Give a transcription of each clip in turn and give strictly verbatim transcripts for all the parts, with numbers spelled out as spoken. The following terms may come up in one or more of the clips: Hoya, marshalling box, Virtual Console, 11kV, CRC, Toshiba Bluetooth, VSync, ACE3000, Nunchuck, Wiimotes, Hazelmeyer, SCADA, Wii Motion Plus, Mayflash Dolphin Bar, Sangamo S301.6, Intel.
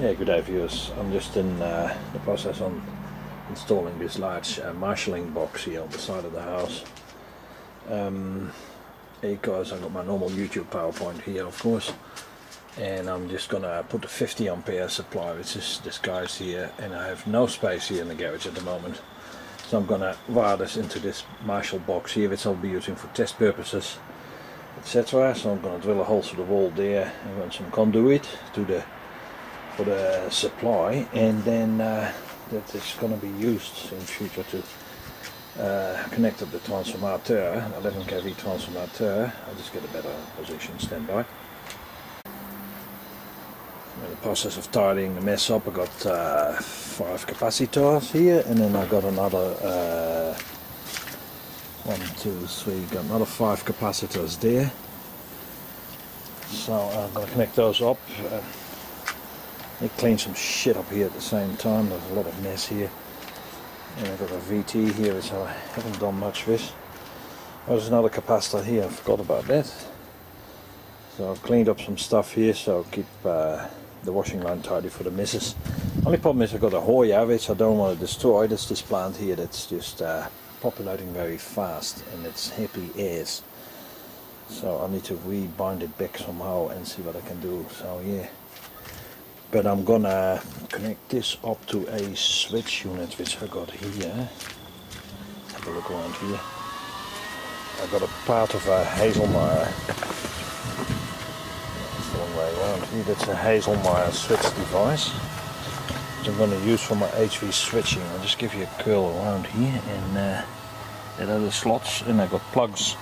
Yeah, good day viewers. I'm just in uh, the process on installing this large uh, marshalling box here on the side of the house. Um, because I've got my normal YouTube PowerPoint here, of course, and I'm just gonna put the fifty ampere supply, which is this guy's here, and I have no space here in the garage at the moment, so I'm gonna wire this into this marshal box here, which I'll be using for test purposes, et cetera. So I'm gonna drill a hole through the wall there and run some conduit to the for the supply, and then uh, that is going to be used in future to uh, connect up the transformateur, eleven k V transformateur. I'll just get a better position, stand by. In the process of tidying the mess up, I got uh, five capacitors here, and then I got another uh, one, two, three, got another five capacitors there. So I'm going to connect those up. Uh, I clean some shit up here at the same time. There's a lot of mess here, and I've got a V T here which I haven't done much with. Oh, there's another capacitor here, I forgot about that. So I've cleaned up some stuff here, so I'll keep uh, the washing line tidy for the missus. Only problem is I've got a Hoya which I don't want to destroy. That's this plant here that's just uh, populating very fast, and it's hippie airs. So I need to rebind it back somehow and see what I can do, so yeah. But I'm gonna connect this up to a switch unit which I got here. Have a look around here. I got a part of a Hazelmeyer. That's the wrong way around here. That's a Hazelmeyer switch device, which I'm gonna use for my H V switching. I'll just give you a curl around here, and uh, there are the slots, and I got plugs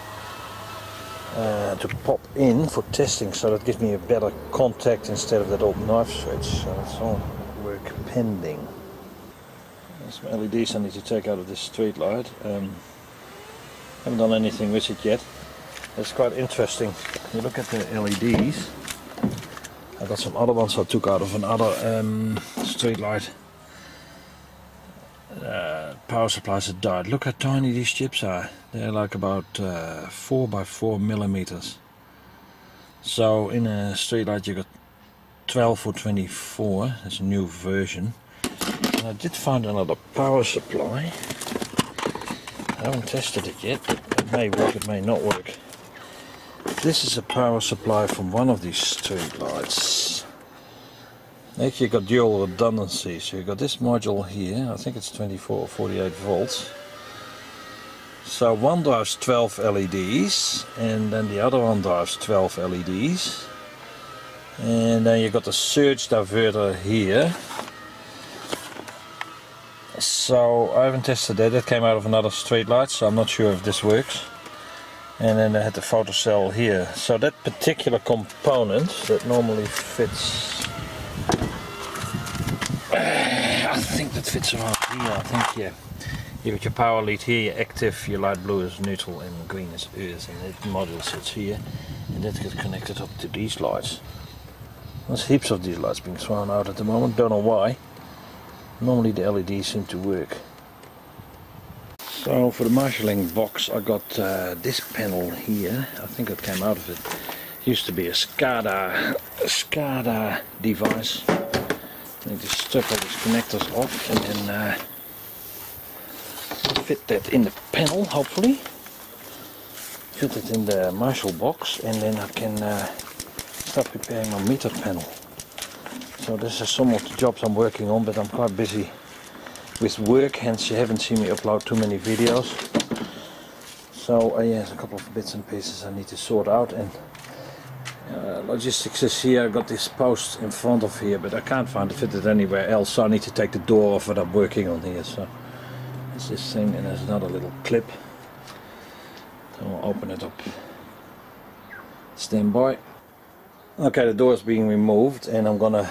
Uh, to pop in for testing, so that gives me a better contact instead of that old knife switch. So it's all work pending. There's some L E Ds I need to take out of this street light. Um, haven't done anything with it yet. It's quite interesting. You look at the L E Ds. I got some other ones I took out of another um, street light. Uh, power supplies that died. Look how tiny these chips are. They're like about uh, four by four millimeters. So in a street light you got twelve or twenty-four. That's a new version. And I did find another power supply. I haven't tested it yet. It may work. It may not work. This is a power supply from one of these street lights. Next, you got dual redundancy, so you got this module here. I think it's twenty-four or forty-eight volts. So one drives twelve L E Ds, and then the other one drives twelve L E Ds, and then you got the surge diverter here. So I haven't tested that. That came out of another street light, so I'm not sure if this works. And then I had the photocell here. So that particular component that normally fits. I think that fits around here, I think, yeah. You've got your power lead here, your active, your light blue is neutral and green is earth, and that module sits here, and that gets connected up to these lights. There's heaps of these lights being thrown out at the moment, don't know why. Normally the L E Ds seem to work. So for the marshalling box I got uh, this panel here, I think it came out of it. It used to be a SCADA, a SCADA device. I need to strip all these connectors off and then uh, fit that in the panel, hopefully. Fit it in the marshal box, and then I can uh, start preparing my meter panel. So this is some of the jobs I'm working on, but I'm quite busy with work, hence you haven't seen me upload too many videos. So uh, yeah, there's a couple of bits and pieces I need to sort out, and Uh, logistics is here. I got this post in front of here, but I can't find it fitted anywhere else, so I need to take the door off what I'm working on here. So it's this thing, and there's another little clip. So I'll open it up. Stand by. Okay, the door is being removed, and I'm gonna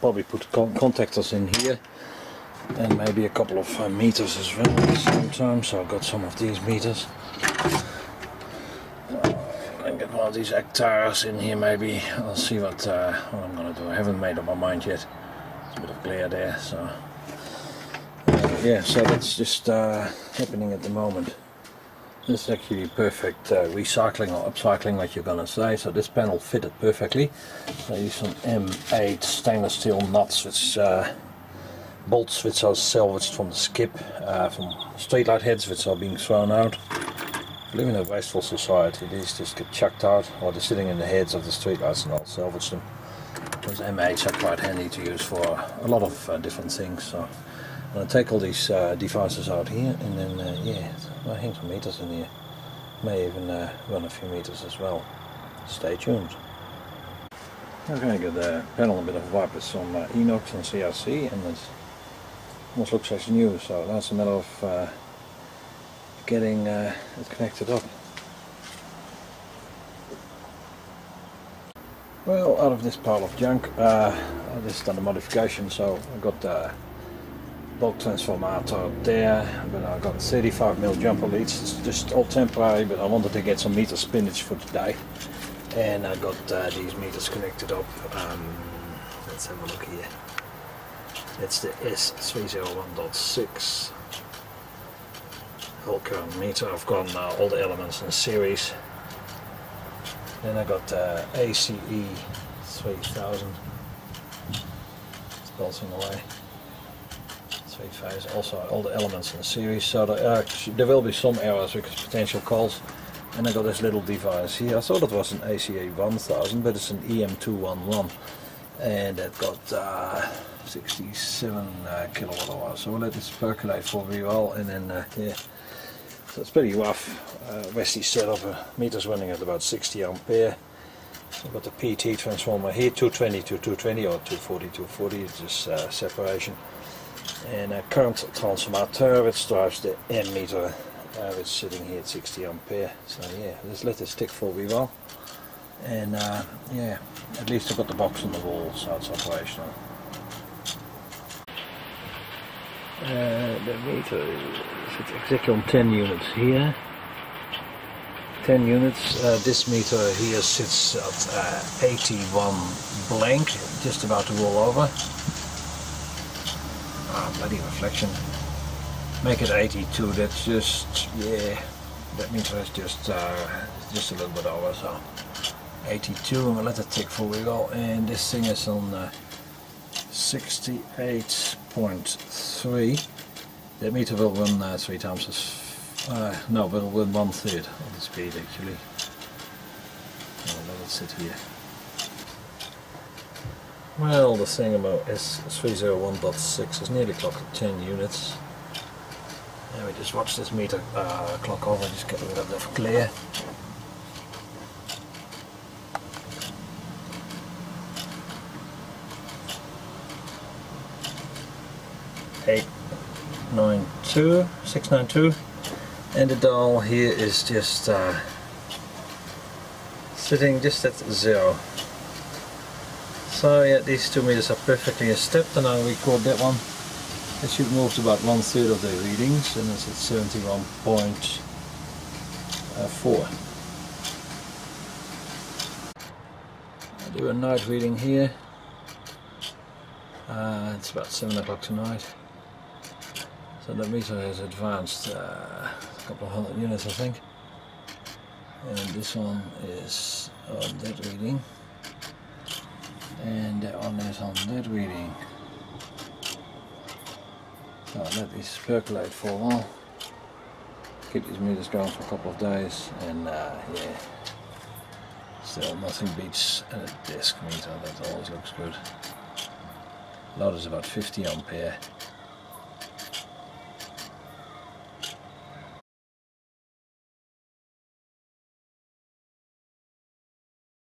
probably put con contactors in here, and maybe a couple of uh, meters as well at the same time. So I've got some of these meters. One of these hectares in here, maybe. I'll see what, uh, what I'm gonna do. I haven't made up my mind yet. There's a bit of glare there, so uh, yeah. So that's just uh, happening at the moment. This is actually perfect uh, recycling or upcycling, like you're gonna say. So this panel fitted perfectly. I use some M eight stainless steel nuts, which uh, bolts which are salvaged from the skip, uh, from streetlight heads which are being thrown out. We live in a wasteful society. These just get chucked out, or they're sitting in the heads of the streetlights, and I'll salvage them. Those M eights are quite handy to use for a lot of uh, different things. So I'm gonna take all these uh, devices out here, and then uh, yeah. I think some meters in here, may even uh, run a few meters as well. Stay tuned. I'm going to give the panel a bit of a wipe with some uh, Enox and C R C, and it almost looks like new, so that's a matter of uh, getting uh, it connected up. Well, out of this pile of junk, uh, I've just done a modification, so I've got the uh, bulk transformer out there, but I've got thirty-five mil jumper leads. It's just all temporary, but I wanted to get some meter spinach for today, and I got uh, these meters connected up. Um, let's have a look here. It's the S three oh one point six whole current meter. I've got uh, all the elements in series. Then I got uh, A C E three thousand. It's bolting away. Phase, also all the elements in the series, so there, are, there will be some errors because potential calls. And I got this little device here. I thought it was an ACE one thousand, but it's an E M two eleven, and it got uh, sixty-seven uh, kilowatt hours. So we'll let this percolate for a while, and then uh, yeah, so it's pretty rough. Uh, Westy setup, uh, meters running at about sixty ampere. So I've got the P T transformer here, two twenty to two twenty or two forty to two forty, it's just uh, separation. And a current transformer which drives the M meter, uh, which is sitting here at sixty ampere. So yeah, let's let this stick for a wee while. And uh, yeah, at least I've got the box on the wall, so it's operational. Uh, the meter is it's exactly on ten units here. ten units. Uh, this meter here sits at uh, eighty-one blank, just about to roll over. Ah, bloody reflection. Make it eighty-two. That's just, yeah, that meter is just uh, just a little bit over, so eighty-two, and we'll let it tick for a while. And this thing is on uh, sixty-eight point three. That meter will run uh, three times as uh, no, but it'll run one third of the speed actually. I'll let it sit here. Well, the Sangamo S three oh one point six is nearly clocked at ten units. And we just watch this meter uh, clock over, just get rid of that glare. eight ninety-two, six ninety-two. And the dial here is just uh, sitting just at zero. So yeah, these two meters are perfectly in step, and I record that one. It should move to about one third of the readings, and it's at seventy-one point four. I do a night reading here. Uh, it's about seven o'clock tonight. So that meter has advanced uh, a couple of hundred units, I think. And this one is on that reading. And that one is on that reading. So let this percolate for a while. Keep these meters going for a couple of days, and uh, yeah, still nothing beats a desk meter. That always looks good. Load is about fifty ampere.